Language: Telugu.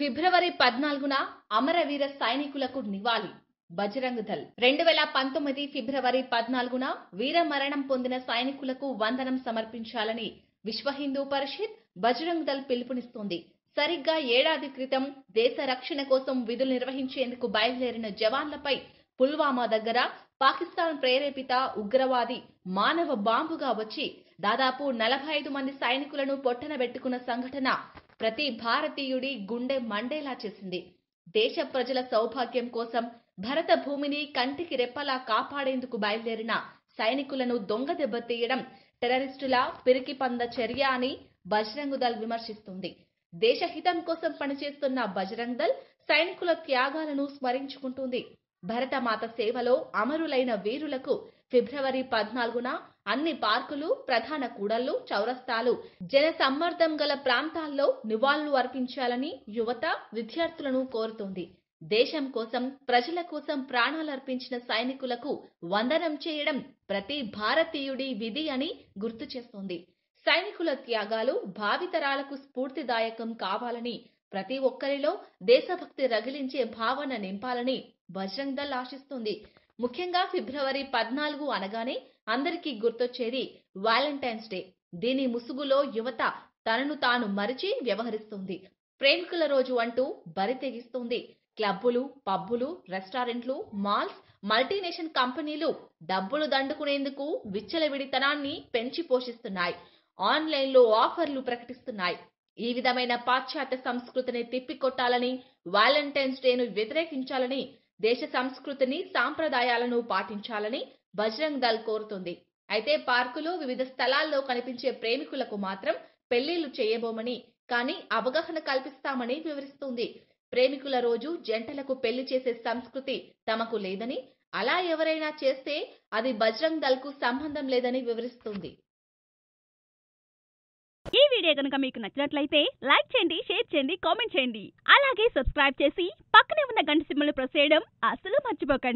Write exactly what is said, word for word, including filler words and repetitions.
ఫిబ్రవరి పద్నాలుగున అమరవీర సైనికులకు నివాళి. బజరంగ్ దల్. రెండు వేల పంతొమ్మిది ఫిబ్రవరి పద్నాలుగున వీరమరణం పొందిన సైనికులకు వందనం సమర్పించాలని విశ్వ హిందూ పరిషత్ బజరంగ్ దల్ పిలుపునిస్తోంది. సరిగ్గా ఏడాది క్రితం దేశ రక్షణ కోసం విధులు నిర్వహించేందుకు బయలుదేరిన జవాన్లపై పుల్వామా దగ్గర పాకిస్తాన్ ప్రేరేపిత ఉగ్రవాది మానవ బాంబుగా వచ్చి దాదాపు నలభై ఐదు మంది సైనికులను పొట్టనబెట్టుకున్న సంఘటన ప్రతి భారతీయుడి గుండె మండేలా చేసింది. దేశ ప్రజల సౌభాగ్యం కోసం భరత భూమిని కంటికి రెప్పలా కాపాడేందుకు బయలుదేరిన సైనికులను దొంగ దెబ్బతీయడం టెర్రరిస్టుల పిరికి పంద చర్య అని బజరంగ్ దల్ విమర్శిస్తుంది. దేశహితం కోసం పనిచేస్తున్న బజరంగ్ దల్ సైనికుల త్యాగాలను స్మరించుకుంటుంది. భరతమాత సేవలో అమరులైన వీరులకు ఫిబ్రవరి పద్నాలుగున అన్ని పార్కులు, ప్రధాన కూడళ్లు, చౌరస్తాలు, జన సమ్మర్దం గల ప్రాంతాల్లో నివాళులు అర్పించాలని యువత, విద్యార్థులను కోరుతోంది. దేశం కోసం, ప్రజల కోసం ప్రాణాలర్పించిన సైనికులకు వందనం చేయడం ప్రతి భారతీయుడి విధి అని గుర్తు చేస్తోంది. సైనికుల త్యాగాలు భావితరాలకు స్ఫూర్తిదాయకం కావాలని, ప్రతి ఒక్కరిలో దేశభక్తి రగిలించే భావన నింపాలని బజరంగ్ దల్ ఆశిస్తుంది. ముఖ్యంగా ఫిబ్రవరి పద్నాలుగు అనగానే అందరికీ గుర్తొచ్చేది వ్యాలంటైన్స్ డే. దీని ముసుగులో యువత తనను తాను మరిచి వ్యవహరిస్తుంది. ప్రేమికుల రోజు అంటూ బరి తెగిస్తుంది. క్లబ్బులు, పబ్బులు, రెస్టారెంట్లు, మాల్స్, మల్టీనేషనల్ కంపెనీలు డబ్బులు దండుకునేందుకు విచ్చలవిడితనాన్ని పెంచి పోషిస్తున్నాయి. ఆన్లైన్లో ఆఫర్లు ప్రకటిస్తున్నాయి. ఈ విధమైన పాశ్చాత్య సంస్కృతిని తిప్పికొట్టాలని, వ్యాలంటైన్స్ డేను వ్యతిరేకించాలని, దేశ సంస్కృతిని, సాంప్రదాయాలను పాటించాలని బజరంగ్ దల్ కోరుతుంది. అయితే పార్కులో, వివిధ స్థలాల్లో కనిపించే ప్రేమికులకు మాత్రం పెళ్లిళ్లు చేయబోమని, కానీ అవగాహన కల్పిస్తామని వివరిస్తుంది. ప్రేమికుల రోజు జంటలకు పెళ్లి చేసే సంస్కృతి తమకు లేదని, అలా ఎవరైనా చేస్తే అది బజరంగ్ దల్ కు సంబంధం లేదని వివరిస్తుంది. ఈ వీడియో కనుక మీకు నచ్చినట్లయితే లైక్ చేయండి, షేర్ చేయండి, కామెంట్ చేయండి. అలాగే సబ్స్క్రైబ్ చేసి పక్కనే ఉన్న గంట సింబల్ ప్రెస్ చేయడం అస్సలు మర్చిపోకండి.